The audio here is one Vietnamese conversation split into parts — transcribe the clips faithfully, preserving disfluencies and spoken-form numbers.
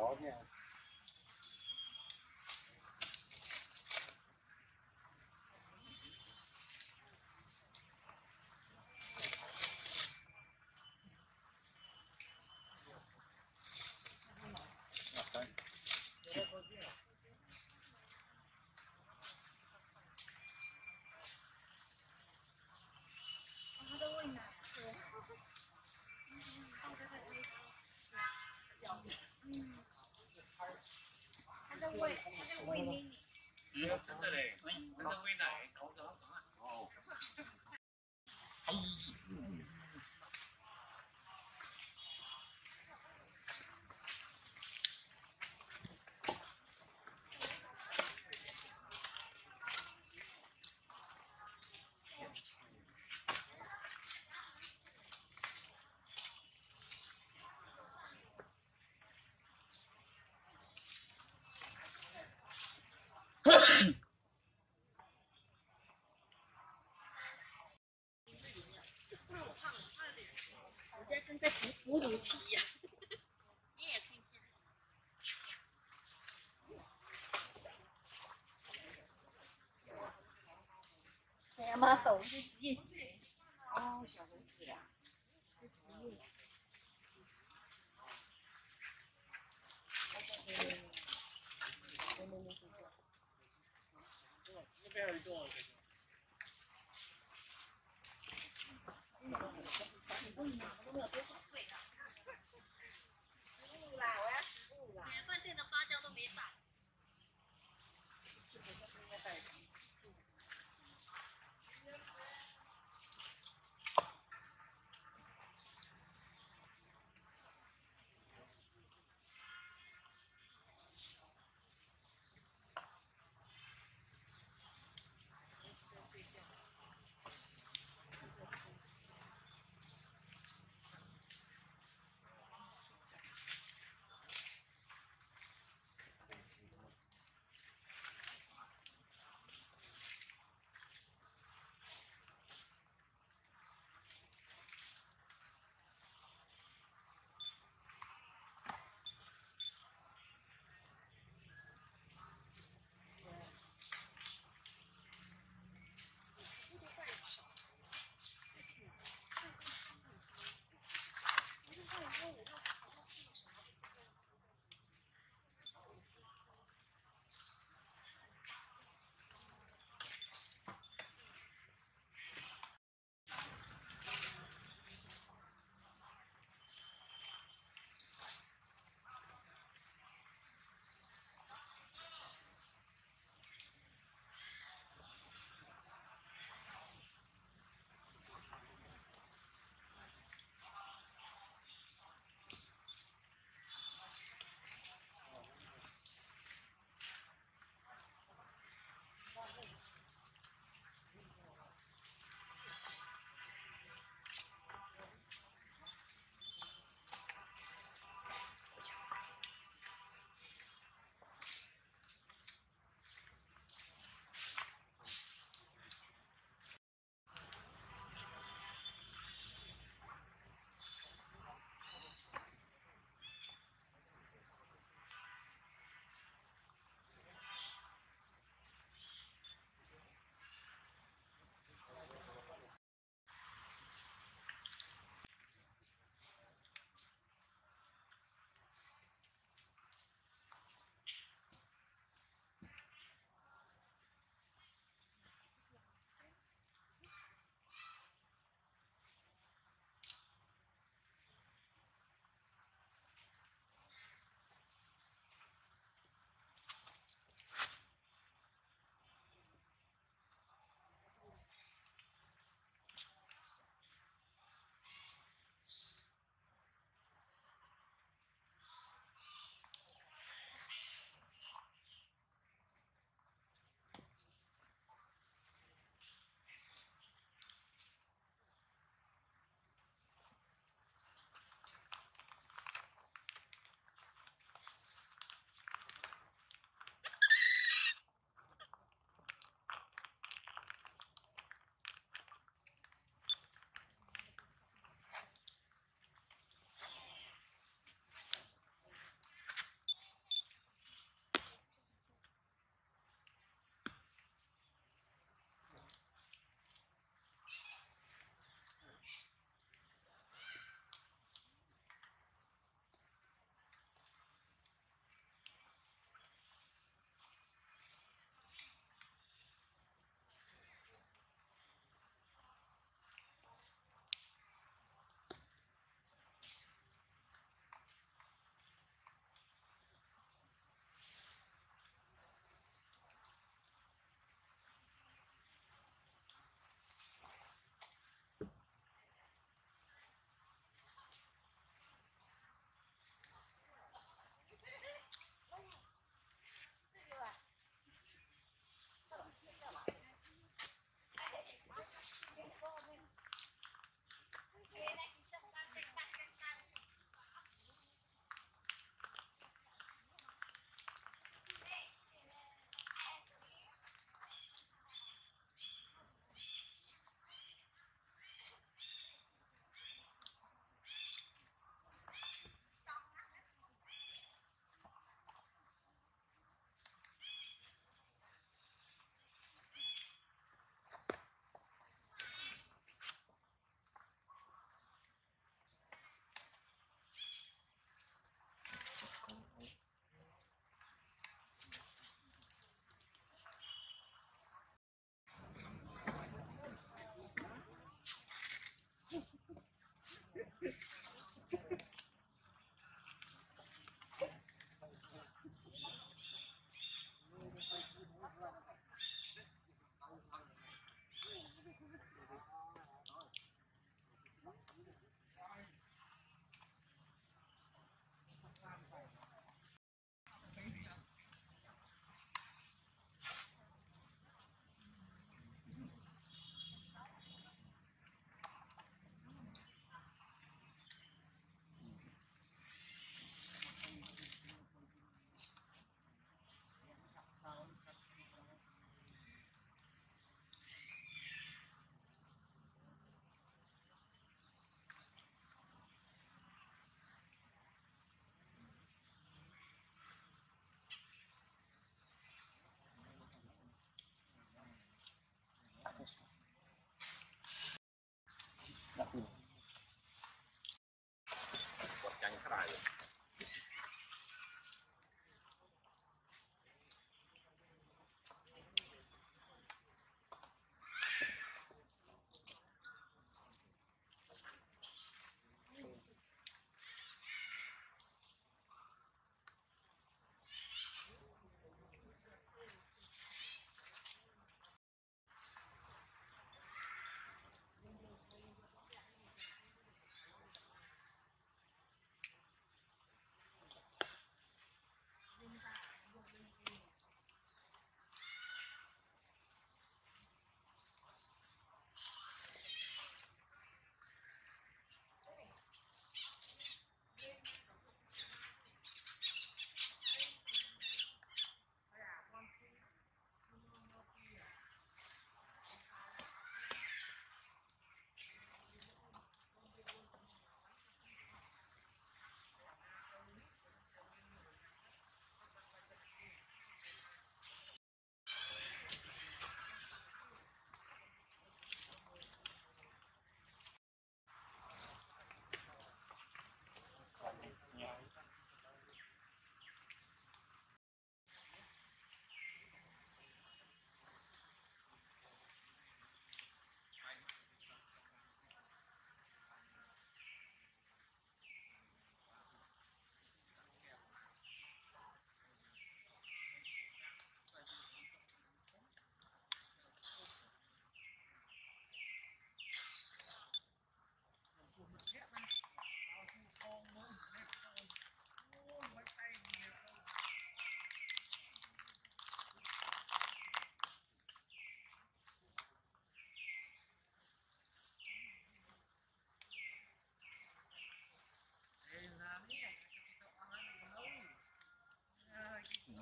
daunnya.真的嘞，真的喂奶，搞得好啊！哦，哎，七呀，你也可以骗。哎呀妈，抖是职业鸡。哦，小猴子呀，这职业。这边有一个。你不赢，我都没有多少贵的。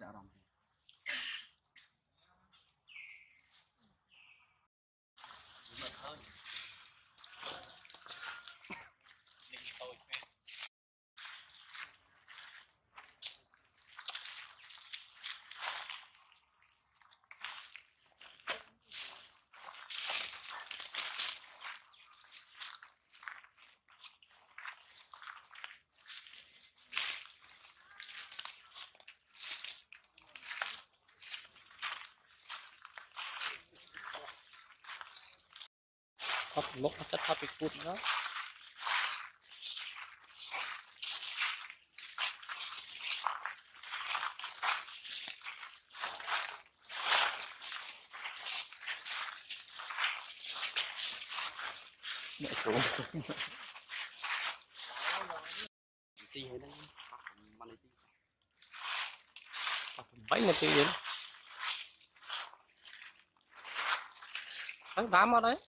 ajak orang tua. Look at that happy food now. That's all. See you then. Bánh là gì vậy? Tháng tám ở đấy.